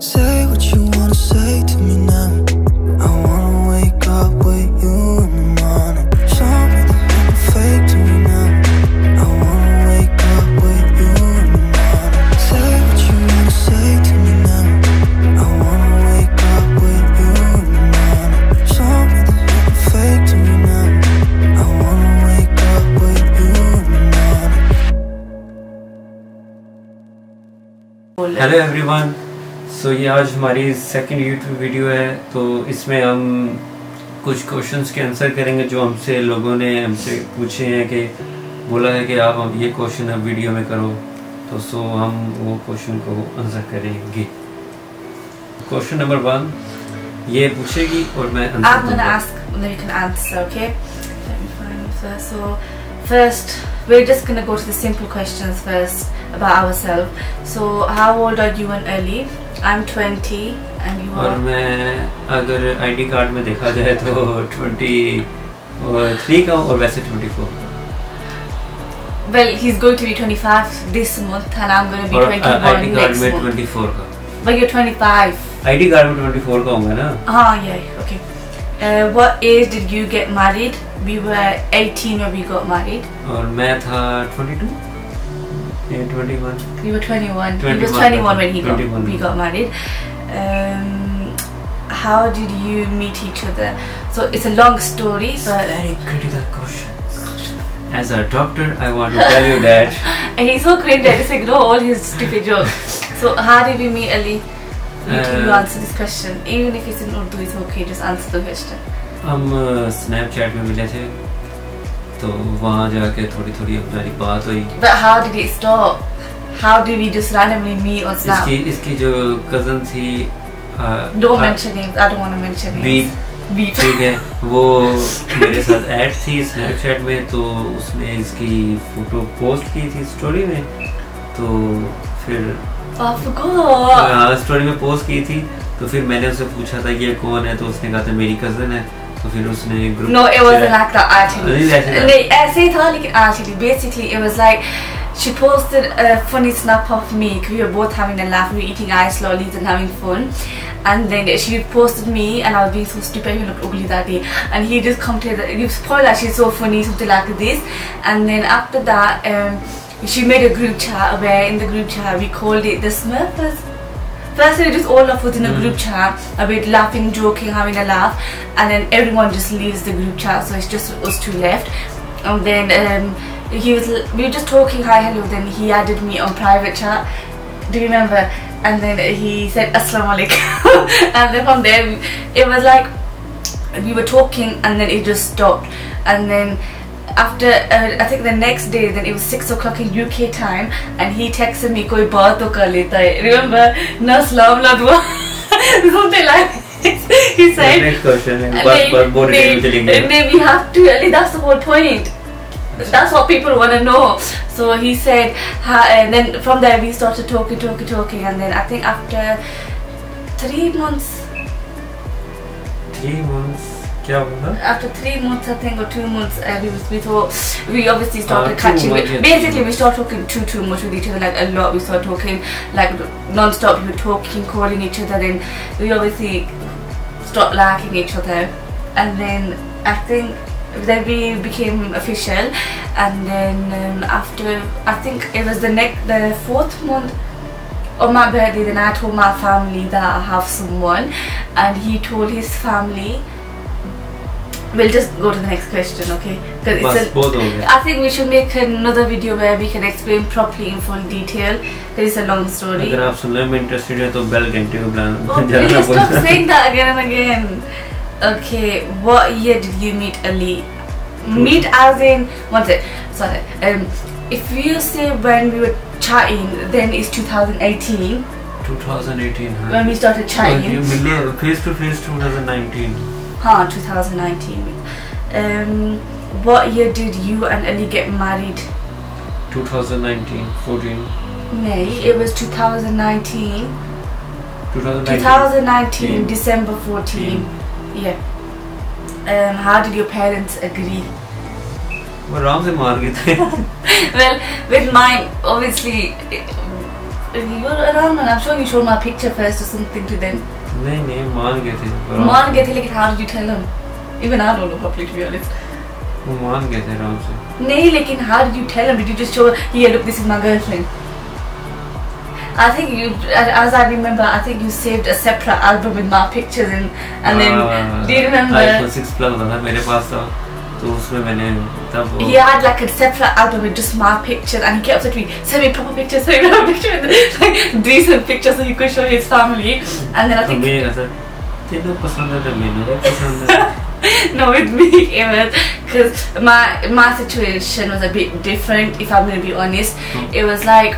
Say what you wanna say to me now. I wanna wake up with you in the morning. Show me the little fake to me now. I wanna wake up with you in the morning. Say what you wanna say to me now. I wanna wake up with you in the morning. Show me the little fake to me now. I wanna wake up with you in the morning. Hello everyone. तो ये आज हमारी second YouTube video है। तो इसमें हम कुछ questions के आंसर करेंगे जो हमसे लोगों ने हमसे पूछे हैं, कि बोला है कि आप ये क्वेश्चन अब वीडियो में करो। तो सो हम वो क्वेश्चन को आंसर करेंगे। क्वेश्चन नंबर 1 ये पूछेगी और मैं answer I'm gonna ask and then you can answer, okay? Let me find the so first we're just gonna go to the simple questions first about ourselves. So how old are you and early? I'm 20 and you are. और मैं अगर ID card में देखा जाए तो 23 का और वैसे 24. Well, he's going to be 25 this month and I'm going to be 21 next month. ID card में 24 का. But you're 25. आईडी कार्ड में 24 का होगा ना? हाँ, yeah, okay. What age did you get married? We were 18 when we got married. और मैं था 22. Yeah, 21. You were 21. He was 21 when we got married. How did you meet each other? So it's a long story, but very critical question. As a doctor, I want to tell you that. And he's so great that he's like, no, all his stupid jokes. So how did we meet, Ali? You answer this question. Even if it's in Urdu, it's okay. Just answer the question. हम Snapchat में मिले थे. तो वहाँ जाके थोड़ी-थोड़ी हमारी बात हुई। But how did it stop? How did we just randomly meet on Snap? इसकी जो cousin थी, don't mention names. I don't want to mention names. Beep. ठीक है, वो मेरे साथ ऐड थी Snapchat में, तो उसने इसकी फोटो पोस्ट की थी स्टोरी में, तो फिर स्टोरी में पोस्ट की थी, तो फिर मैंने उससे पूछा था ये कौन है, तो उसने कहा था मेरी कजन है। तो फिर उसने group No, it wasn't like that actually. नहीं ऐसे था, लेकिन actually basically it was like she posted a funny snap of me. We were both having a laugh, we were eating ice lollies and having fun. And then she posted me, and I was being so stupid. You looked ugly that day, and he just commented that you spoiled that she's so funny, something like this. And then after that, she made a group chat where in the group chat we called it the Smurfers. First we just all of us in a group chat, a bit laughing, joking, having a laugh, and then everyone just leaves the group chat, so it's just us two left. And then we were just talking, hi, hello. Then he added me on private chat. Do you remember? And then he said Assalamu alaikum. And then from there, it was like we were talking, and then it just stopped. And then after I think the next day, then it was 6 o'clock in UK time, and he texted me, "Koi baat to kar leta hai." Remember, na salam na dua. Something like this. He said. The next question. We have to. Ali, that's the whole point. That's what people want to know. So he said, and then from there we started talking, and then I think after 3 months. 3 months. After 3 months, I think, or 2 months, we obviously started catching. Basically, we started talking too much with each other, like a lot. We started talking like non-stop. We were talking, calling each other, then we obviously stopped liking each other. And then I think then we became official. And then after I think it was the 4th month. On my birthday, then I told my family that I have someone, and he told his family. We'll just go to the next question, okay? Because I think we should make another video where we can explain properly in full detail. There is a long story. अगर आप सुनने में interested हैं तो bell घंटे को बजाना बोलना। Stop saying that again and again. Okay, what year did you meet Ali? Meet as in what's it? Sorry. If you say when we were chatting, then it's 2018. 2018. When we started chatting. Face to face 2019. Huh, 2019. What year did you and Ali get married? 2019, 14. No, it was 2019. 2019, December 14. Yeah. How did your parents agree? Well, with mine, obviously. if you were around and I'm sure you showed my picture first or something to them. No, but how did you tell them? Even I don't know properly, to be honest. No, but how did you tell them? Did you just show, yeah, look, this is my girlfriend? I think you, as I remember, I think you saved a separate album with my pictures in, and then, do you remember? iPhone 6 Plus was my phone. Yeah, I had like a separate album with just my pictures, and he kept saying to me, send me proper pictures, send me proper pictures, like decent pictures so he could show his family. And then I think no, with me even, because my situation was a bit different, if I'm going to be honest. It was like,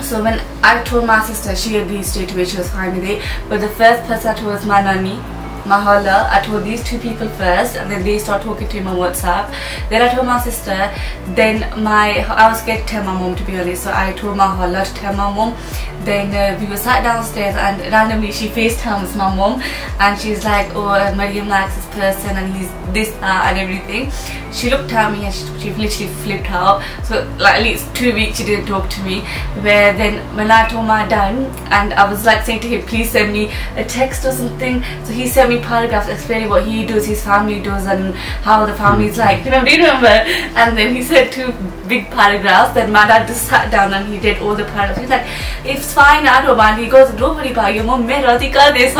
so when I told my sister, she agreed straight away, she was fine with it, but the first person I told was my nanny. Mahala, I told these two people first, and then they started talking to him on WhatsApp. Then I told my sister. Then I was scared to tell my mom, to be honest. So I told Mahala to tell my mom. Then we were sat downstairs, and randomly she FaceTimes my mom, and she's like, "Oh, Mariam likes this person, and he's this, that, and everything." She looked at me, and she literally flipped out. So like at least 2 weeks she didn't talk to me. Where then when I told my dad, and I was like saying to him, "Please send me a text or something," so he sent me paragraphs explaining what he does, his family does, and how the family's like. Do you remember? And then he said 2 big paragraphs. Then my dad just sat down and he did all the paragraphs. He's like, "It's fine, I don't mind." He goes, "Don't worry about your mom. Everything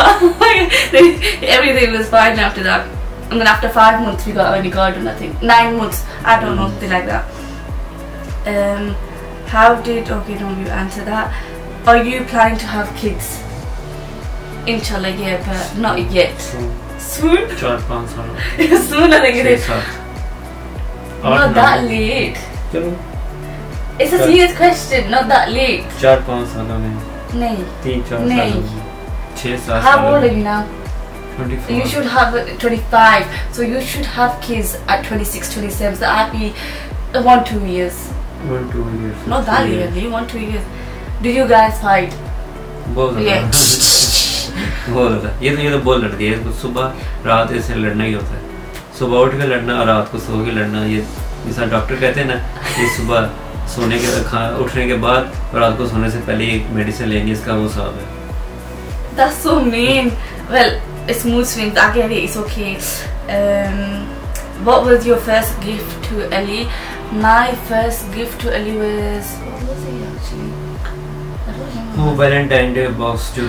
was fine after that. And then after 5 months, we got only garden, I think. 9 months, I don't know, something like that. Okay, no, you answer that. Are you planning to have kids? Inshallah, yeah, but not yet. Soon? Soon, I think it is. Not that late. It's a serious question, not that late. 4-5 years. How old are you now? 24. You should have 25. So you should have kids at 26, 27. So I'd be 1-2 years. 1-2 years. Not that late, 1-2 years. Do you guys fight? Both. Yeah. That's so mean. Well, it's mood swings, I get it, it's okay. What was your first gift to Ali? My first gift to Ali was, what was it actually? Valentine's Day box too.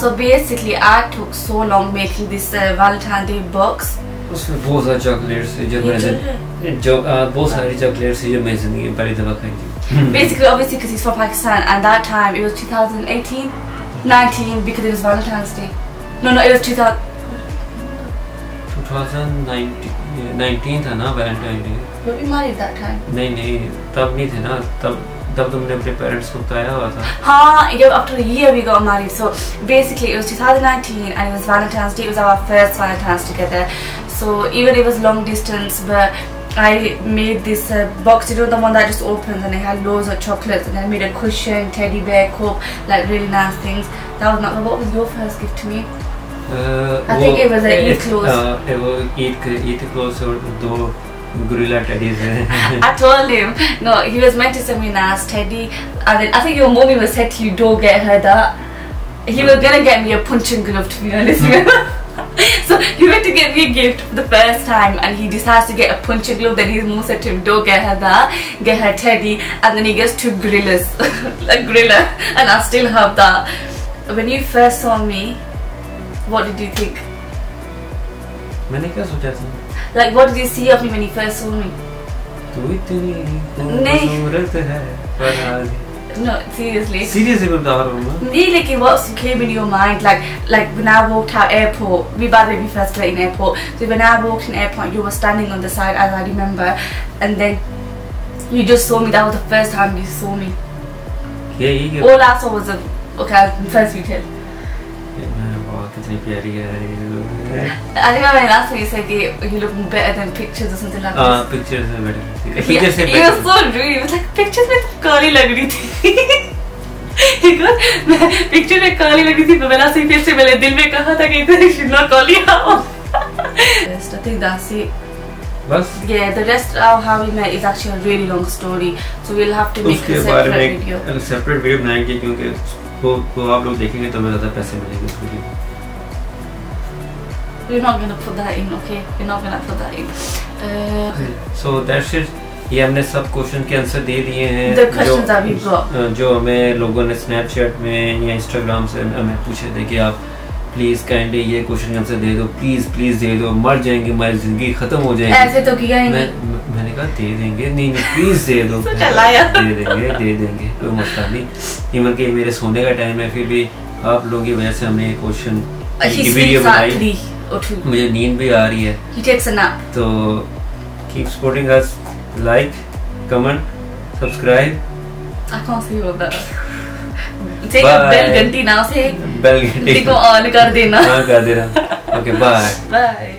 So basically I took so long making this Valentine's Day box. उसमें बहुत सारे chocolates जो मैंने जो बहुत सारी chocolates जो मैंने जिंदगी में पहली दफा खाई. Basically, obviously, because he's from Pakistan, and that time it was 2018, 19 because it was Valentine's Day. No, it was 2000. 2019 था ना Valentine's Day. Were we married that time? नहीं तब नहीं थे ना तब. After a year we got married. So basically it was 2019 and it was Valentine's Day. It was our first Valentine's together. So even it was long distance, but I made this box, the one that just opens, and it had loads of chocolates, and I made a cushion, teddy bear, cup, like really nice things. That was not. What was your first gift to me? I think it was an Eid clothes. It was Eid clothes or do. Gorilla teddies. I told him, no, he was meant to send me a nice teddy, and then I think your mommy was said to you, don't get her that. He was gonna get me a punching glove, to be honest. So he went to get me a gift for the first time, and he decides to get a punching glove. Then his mom said to him, don't get her that, get her teddy, and then he gets 2 gorillas, a gorilla, and I still have that. When you first saw me, what did you think? Like, what did you see of me when you first saw me? No, seriously. Seriously, what came in your mind? Like when I walked out airport, we first were in airport. So when I walked in airport, you were standing on the side, as I remember, and then you just saw me. That was the first time you saw me. Yeah, yeah. All I saw was first you tell. I remember when last time you said you look better than pictures or something like that. Pictures are better. Pictures are better. He was so rude. He was like, pictures में काली लग रही थी. He goes, picture में काली लग रही थी. But last time फिर से मैंने दिल में कहा था कि इतनी should not काली हो. I think that's it. बस yeah, the rest of how we met is actually a really long story, so we'll have to make a separate video. एक separate video बनाएंगे क्योंकि वो आप लोग देखेंगे तो हमें ज़्यादा पैसे मिलेंगे उसके लिए. We're not gonna put that in, okay? We're not gonna put that in. So that's it. ये हमने सब क्वेश्चन के आंसर दे दिए हैं जो हमें लोगों ने स्नैपचैट में या इंस्टाग्राम से हमें पूछे थे कि आप प्लीज काइंडली ये क्वेश्चन के आंसर दे दो, प्लीज दे दो, मर जाएंगे, हमारी जिंदगी खत्म हो जाएगी. ऐसे तो किया ही नहीं. मैंने कहा दे देंगे, नहीं प्लीज दे दो, दे देंगे कोई मसला नहीं. इवन कि मेरे सोने का टाइम है फिर भी आप लोगों की वजह से हमने ये क्वेश्चन की वीडियो बनाई. मुझे नींद भी आ रही है. तो keep supporting us. Like, comment, subscribe. I can't see all that. Take a bell ghandi now. Say bell ghandi. Diko on kar dena. हाँ कर देना. Okay bye. Bye.